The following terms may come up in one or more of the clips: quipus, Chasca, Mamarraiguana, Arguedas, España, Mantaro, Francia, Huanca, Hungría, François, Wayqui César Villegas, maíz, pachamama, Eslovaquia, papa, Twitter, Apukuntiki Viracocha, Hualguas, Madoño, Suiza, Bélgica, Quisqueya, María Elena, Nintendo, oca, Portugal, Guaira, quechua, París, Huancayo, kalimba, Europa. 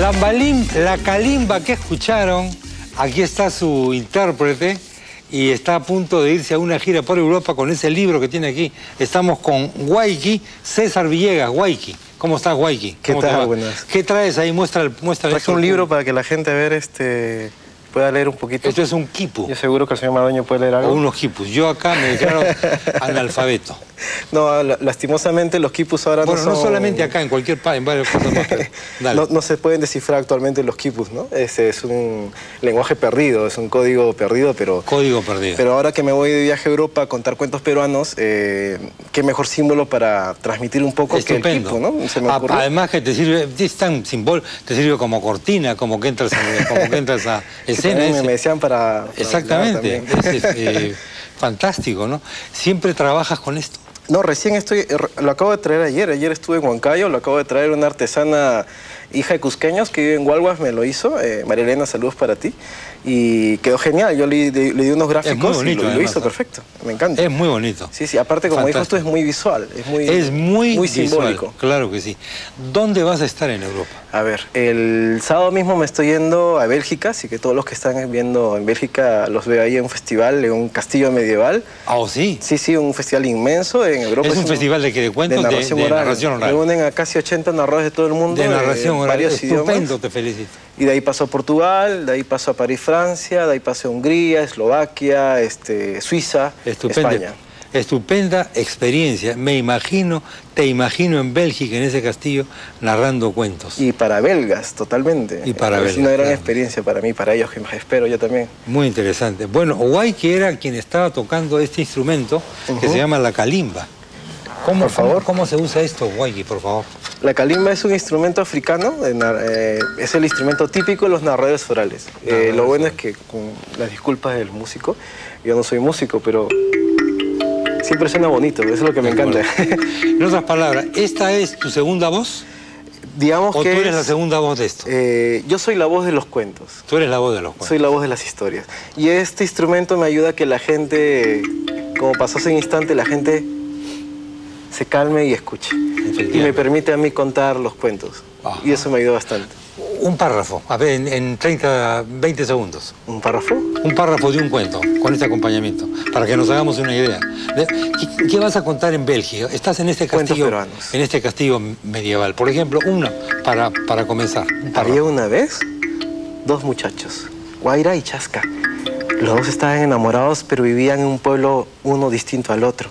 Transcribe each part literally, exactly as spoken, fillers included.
La, balim, la kalimba que escucharon, aquí está su intérprete y está a punto de irse a una gira por Europa con ese libro que tiene aquí. Estamos con Wayqui César Villegas. Wayqui, ¿cómo estás, Wayqui? ¿Qué tal? Buenas. ¿Qué traes ahí? Muestra, muestra el... un libro para que la gente ver este... pueda leer un poquito. Esto es un quipu. Yo seguro que el señor Madoño puede leer algo. O unos quipus. Yo acá me declaro analfabeto. No, lastimosamente los quipus ahora bueno, no son... Bueno, no solamente acá, en cualquier país, en varias cosas más. Dale. No, no se pueden descifrar actualmente los quipus, ¿no? Ese es un lenguaje perdido, es un código perdido, pero... Código perdido. Pero ahora que me voy de viaje a Europa a contar cuentos peruanos, eh, qué mejor símbolo para transmitir un poco Estupendo. que el quipu, ¿no? Se me ocurrió. Además que te sirve, es tan simbólico, te sirve como cortina, como que entras a... Como que entras a Me, me decían para... para Exactamente, es, es eh, fantástico, ¿no? ¿Siempre trabajas con esto? No, recién estoy, lo acabo de traer ayer, ayer estuve en Huancayo, lo acabo de traer una artesana, hija de cusqueños, que vive en Hualguas, me lo hizo, eh, María Elena, saludos para ti, y quedó genial, yo le, le, le di unos gráficos muy bonito, y lo, además, lo hizo perfecto, me encanta. Es muy bonito. Sí, sí, aparte como dijo esto es muy visual, es muy, es muy, muy visual, simbólico. Claro que sí. ¿Dónde vas a estar en Europa? A ver, el sábado mismo me estoy yendo a Bélgica, así que todos los que están viendo en Bélgica los veo ahí en un festival, en un castillo medieval. ¿Ah, oh, sí? Sí, sí, un festival inmenso. En Europa, es un, es un festival de, de cuentos, de narración, de, de oral. narración oral. Reúnen a casi ochenta narradores de todo el mundo. De narración eh, oral. Varios Estupendo, idiomas. Te felicito. Y de ahí pasó a Portugal, de ahí pasó a París, Francia, de ahí pasó a Hungría, Eslovaquia, este, Suiza, Estupendo. España. Estupenda experiencia. Me imagino, te imagino en Bélgica, en ese castillo, narrando cuentos. Y para belgas, totalmente. Y para belgas. Es una gran experiencia para mí, para ellos, que más espero yo también. Muy interesante. Bueno, Wayqui era quien estaba tocando este instrumento, uh-huh. que se llama la kalimba. ¿Cómo, por favor? ¿Cómo, cómo se usa esto, Wayqui, por favor? La kalimba es un instrumento africano, eh, es el instrumento típico de los narradores orales. Eh, narradores. Lo bueno es que, con las disculpas del músico, yo no soy músico, pero... Siempre suena bonito, eso es lo que me encanta. Bueno. En otras palabras, ¿esta es tu segunda voz? Digamos ¿O que tú eres es, la segunda voz de esto? Eh, yo soy la voz de los cuentos. Tú eres la voz de los cuentos. Soy la voz de las historias. Y este instrumento me ayuda a que la gente, como pasó hace un instante, la gente se calme y escuche. Y me permite a mí contar los cuentos. Ajá. Y eso me ayuda bastante. Un párrafo, a ver, en, en treinta, veinte segundos. ¿Un párrafo? Un párrafo de un cuento, con este acompañamiento, para que nos hagamos una idea. ¿Qué, qué vas a contar en Bélgica? Estás en este castillo, en este castillo medieval. Por ejemplo, uno, para, para comenzar. Un Había una vez dos muchachos, Guaira y Chasca. Los dos estaban enamorados, pero vivían en un pueblo uno distinto al otro.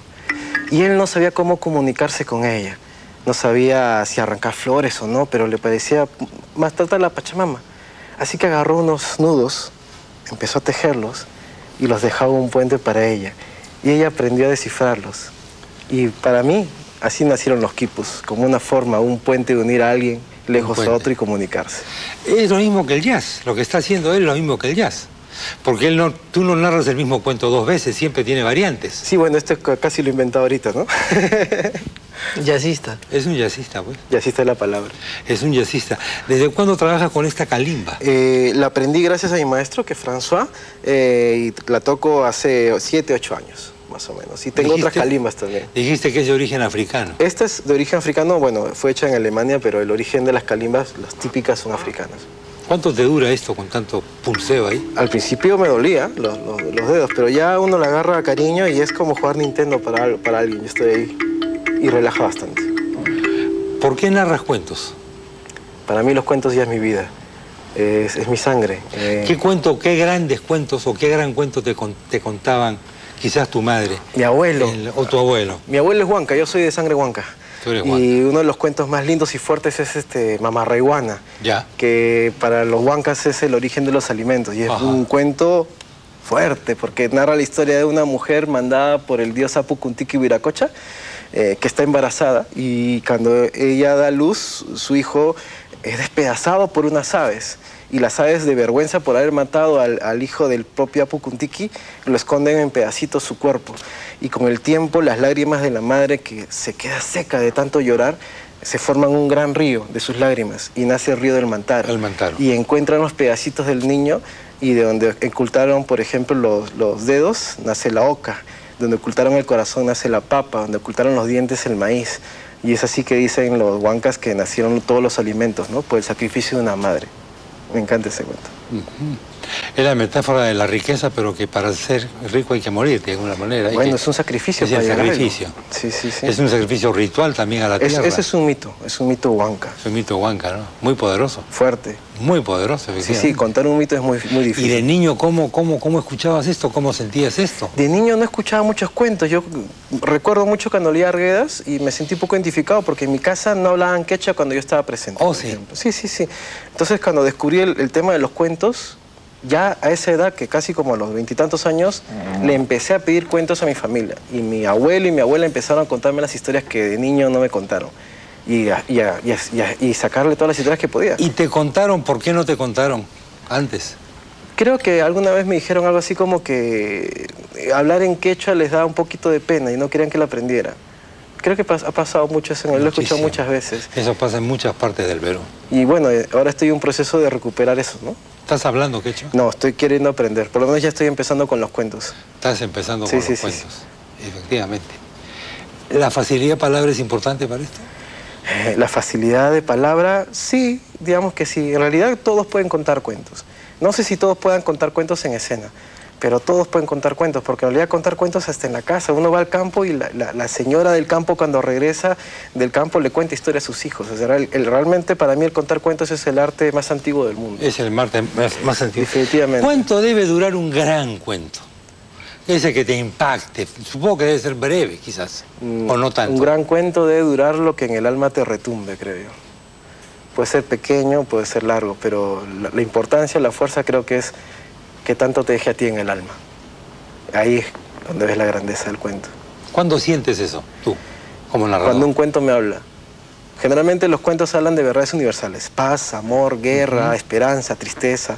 Y él no sabía cómo comunicarse con ella. No sabía si arrancar flores o no, pero le parecía más trata la pachamama. Así que agarró unos nudos, empezó a tejerlos y los dejaba un puente para ella. Y ella aprendió a descifrarlos. Y para mí, así nacieron los quipus, como una forma, un puente de unir a alguien lejos a otro y comunicarse. Es lo mismo que el jazz, lo que está haciendo él es lo mismo que el jazz. Porque él no, tú no narras el mismo cuento dos veces, siempre tiene variantes. Sí, bueno, esto casi lo he inventado ahorita, ¿no? Jazzista. Es un jazzista, pues. Jazzista es la palabra. Es un jazzista. ¿Desde cuándo trabajas con esta kalimba? Eh, la aprendí gracias a mi maestro, que es François, eh, y la toco hace siete, ocho años, más o menos. Y tengo otras kalimbas también. Dijiste que es de origen africano. Esta es de origen africano, bueno, fue hecha en Alemania, pero el origen de las kalimbas, las típicas, son africanas. ¿Cuánto te dura esto con tanto pulseo ahí? Al principio me dolía los, los, los dedos, pero ya uno le agarra cariño y es como jugar Nintendo para, para alguien. Yo estoy ahí y relaja bastante. ¿Por qué narras cuentos? Para mí los cuentos ya es mi vida, es, es mi sangre. Eh... ¿Qué cuento, qué grandes cuentos o qué gran cuento te, te contaban quizás tu madre? Mi abuelo. El, o tu abuelo. Mi abuelo es Huanca, yo soy de sangre Huanca. Y uno de los cuentos más lindos y fuertes es este Mamarraiguana, ya. que para los huancas es el origen de los alimentos. Y es Ajá. un cuento fuerte, porque narra la historia de una mujer mandada por el dios Apukuntiki Viracocha, eh, que está embarazada. Y cuando ella da luz, su hijo es despedazado por unas aves. Y las aves, de vergüenza por haber matado al, al hijo del propio Apukuntiki, lo esconden en pedacitos su cuerpo. Y con el tiempo, las lágrimas de la madre, que se queda seca de tanto llorar, se forman un gran río de sus lágrimas y nace el río del Mantaro. El Mantaro. Y encuentran los pedacitos del niño y de donde ocultaron, por ejemplo, los, los dedos, nace la oca. Donde ocultaron el corazón, nace la papa. Donde ocultaron los dientes, el maíz. Y es así que dicen los huancas que nacieron todos los alimentos, ¿no? Por el sacrificio de una madre. Me encanta ese cuento. Uh-huh. Es la metáfora de la riqueza, pero que para ser rico hay que morir, de alguna manera. Bueno, que, es un sacrificio. Es para un sacrificio. Sí, sí, sí. Es un sacrificio ritual también a la es, tierra. Ese es un mito, es un mito huanca. Es un mito huanca, ¿no? Muy poderoso. Fuerte. Muy poderoso, efectivamente. Sí, sí, contar un mito es muy, muy difícil. ¿Y de niño cómo, cómo, cómo escuchabas esto? ¿Cómo sentías esto? De niño no escuchaba muchos cuentos. Yo recuerdo mucho cuando leía Arguedas y me sentí un poco identificado porque en mi casa no hablaban quechua cuando yo estaba presente. Oh, sí. Ejemplo. Sí, sí, sí. Entonces cuando descubrí el, el tema de los cuentos, ya a esa edad, que casi como a los veintitantos años, mm. le empecé a pedir cuentos a mi familia. Y mi abuelo y mi abuela empezaron a contarme las historias que de niño no me contaron. Y, a, y, a, y, a, y sacarle todas las historias que podía. ¿Y te contaron? ¿Por qué no te contaron antes? Creo que alguna vez me dijeron algo así como que hablar en quechua les daba un poquito de pena y no querían que lo aprendiera. Creo que ha pasado mucho eso, lo he escuchado muchas veces. Eso pasa en muchas partes del Perú. Y bueno, ahora estoy en un proceso de recuperar eso, ¿no? ¿Estás hablando quechua? No, estoy queriendo aprender. Por lo menos ya estoy empezando con los cuentos. Estás empezando sí, con sí, los sí, cuentos, sí. Efectivamente. ¿La facilidad de palabra es importante para esto? La facilidad de palabra, sí, digamos que sí. En realidad todos pueden contar cuentos. No sé si todos puedan contar cuentos en escena. Pero todos pueden contar cuentos, porque en realidad contar cuentos hasta en la casa. Uno va al campo y la, la, la señora del campo cuando regresa del campo le cuenta historias a sus hijos. O sea, el, el, realmente para mí el contar cuentos es el arte más antiguo del mundo. Es el arte más, más antiguo. Definitivamente. ¿Cuánto debe durar un gran cuento? Ese que te impacte. Supongo que debe ser breve, quizás, mm, o no tanto. Un gran cuento debe durar lo que en el alma te retumbe, creo yo. Puede ser pequeño, puede ser largo, pero la, la importancia, la fuerza creo que es... ¿Qué tanto te deje a ti en el alma? Ahí es donde ves la grandeza del cuento. ¿Cuándo sientes eso, tú, como narrador? Cuando un cuento me habla. Generalmente los cuentos hablan de verdades universales. Paz, amor, guerra, uh-huh. esperanza, tristeza.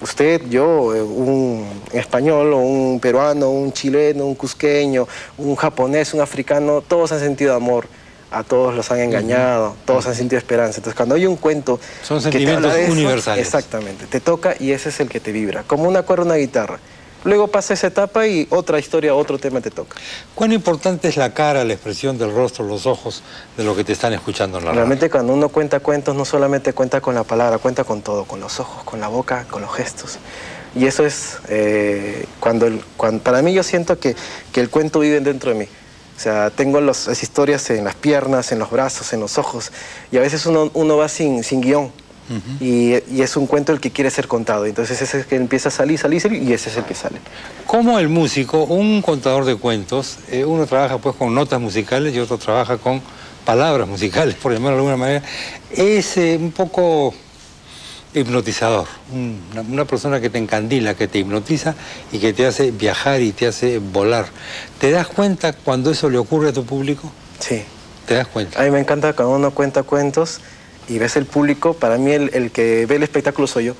Usted, yo, un español, o un peruano, un chileno, un cusqueño, un japonés, un africano, todos han sentido amor. A todos los han engañado, uh-huh. todos han sentido esperanza. Entonces, cuando hay un cuento... Son sentimientos que te universales. Eso, exactamente. Te toca y ese es el que te vibra. Como una cuerda, una guitarra. Luego pasa esa etapa y otra historia, otro tema te toca. ¿Cuán importante es la cara, la expresión del rostro, los ojos de lo que te están escuchando en la radio? Realmente cuando uno cuenta cuentos, no solamente cuenta con la palabra, cuenta con todo, con los ojos, con la boca, con los gestos. Y eso es... Eh, cuando, el, cuando Para mí yo siento que, que el cuento vive dentro de mí. O sea, tengo los, las historias en las piernas, en los brazos, en los ojos. Y a veces uno, uno va sin, sin guión. Uh-huh. y, y es un cuento el que quiere ser contado. Entonces ese es el que empieza a salir, salir, salir, y ese es el que sale. Como el músico, un contador de cuentos, eh, uno trabaja pues con notas musicales y otro trabaja con palabras musicales, por llamarlo de alguna manera. Es eh, un poco hipnotizador. Una, una persona que te encandila, que te hipnotiza y que te hace viajar y te hace volar. ¿Te das cuenta cuando eso le ocurre a tu público? Sí. ¿Te das cuenta? A mí me encanta cuando uno cuenta cuentos y ves el público. Para mí el, el que ve el espectáculo soy yo.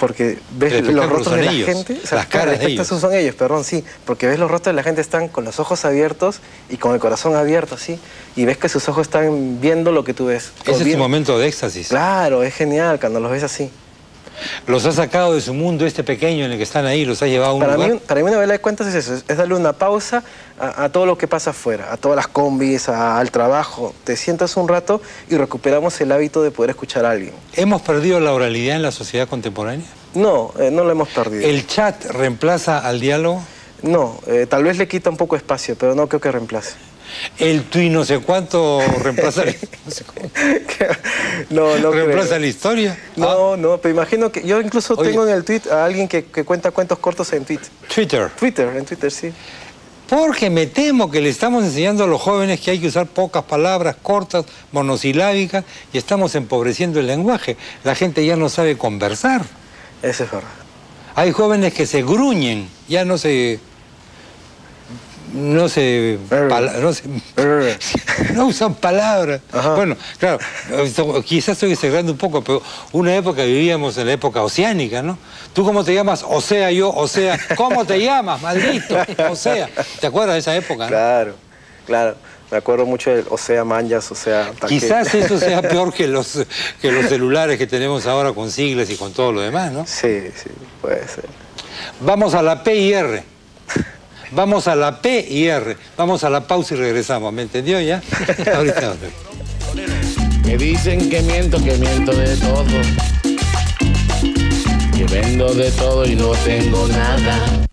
Porque ves los rostros de la ellos, gente... O sea, las caras de ellos. Son ellos, perdón, sí. Porque ves los rostros de la gente, están con los ojos abiertos y con el corazón abierto, sí. Y ves que sus ojos están viendo lo que tú ves. Ese es tu momento de éxtasis. Claro, es genial cuando los ves así. Los has sacado de su mundo este pequeño en el que están ahí, los has llevado a un para lugar. Mí, para mí una vela de cuentos es eso, es darle una pausa a, a todo lo que pasa afuera, a todas las combis, a, al trabajo. Te sientas un rato y recuperamos el hábito de poder escuchar a alguien. ¿Hemos perdido la oralidad en la sociedad contemporánea? No, eh, no lo hemos perdido. ¿El chat reemplaza al diálogo? No, eh, tal vez le quita un poco de espacio, pero no creo que reemplace. El tuit no sé cuánto reemplaza la, no sé cómo. No, no ¿Reemplaza creo. La historia? No, ah. no, pero imagino que yo incluso Oye. tengo en el tuit a alguien que, que cuenta cuentos cortos en tuit. Twitter. Twitter, en Twitter, sí. Porque me temo que le estamos enseñando a los jóvenes que hay que usar pocas palabras, cortas, monosilábicas, y estamos empobreciendo el lenguaje. La gente ya no sabe conversar. Eso es verdad. Hay jóvenes que se gruñen, ya no se... No se, pala, no se... No usan palabras. Ajá. Bueno, claro, quizás estoy exagerando un poco, pero una época vivíamos en la época oceánica, ¿no? ¿Tú cómo te llamas? O sea, yo, o sea... ¿Cómo te llamas, maldito? O sea... ¿Te acuerdas de esa época, claro, no? Claro, claro. Me acuerdo mucho del o sea, manjas, o sea... Taquete. Quizás eso sea peor que los, que los celulares que tenemos ahora con siglas y con todo lo demás, ¿no? Sí, sí, puede ser. Vamos a la P I R. Vamos a la P y R. Vamos a la pausa y regresamos. ¿Me entendió ya? Ahorita. Me dicen que miento, que miento de todo. Que vendo de todo y no tengo nada.